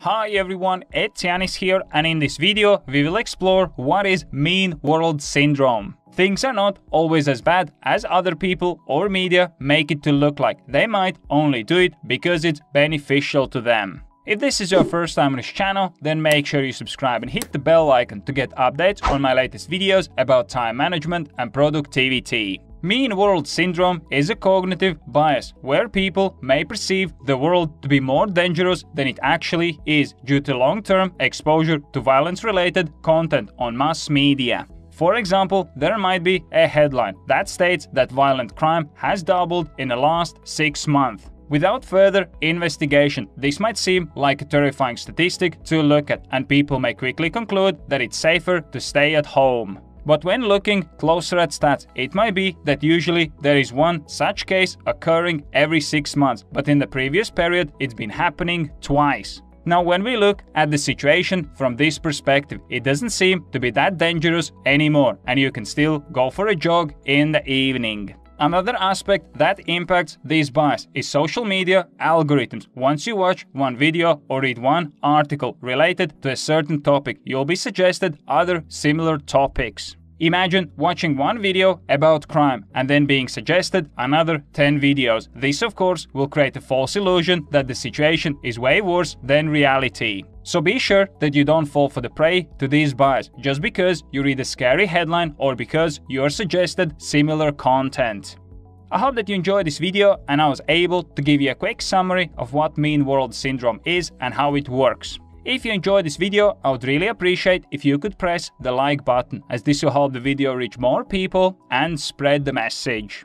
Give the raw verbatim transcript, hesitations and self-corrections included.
Hi everyone, it's Janis here, and in this video we will explore what is Mean World Syndrome. Things are not always as bad as other people or media make it to look like. They might only do it because it's beneficial to them. If this is your first time on this channel, then make sure you subscribe and hit the bell icon to get updates on my latest videos about time management and productivity. Mean World Syndrome is a cognitive bias where people may perceive the world to be more dangerous than it actually is due to long-term exposure to violence-related content on mass media. For example, there might be a headline that states that violent crime has doubled in the last six months. Without further investigation, this might seem like a terrifying statistic to look at, and people may quickly conclude that it's safer to stay at home. But when looking closer at stats, it might be that usually there is one such case occurring every six months, but in the previous period it's been happening twice. Now, when we look at the situation from this perspective, it doesn't seem to be that dangerous anymore, and you can still go for a jog in the evening. Another aspect that impacts this bias is social media algorithms. Once you watch one video or read one article related to a certain topic, you'll be suggested other similar topics. Imagine watching one video about crime and then being suggested another ten videos. This, of course, will create a false illusion that the situation is way worse than reality. So be sure that you don't fall for the prey to these bias just because you read a scary headline or because you are suggested similar content. I hope that you enjoyed this video and I was able to give you a quick summary of what Mean World Syndrome is and how it works. If you enjoyed this video, I would really appreciate if you could press the like button, as this will help the video reach more people and spread the message.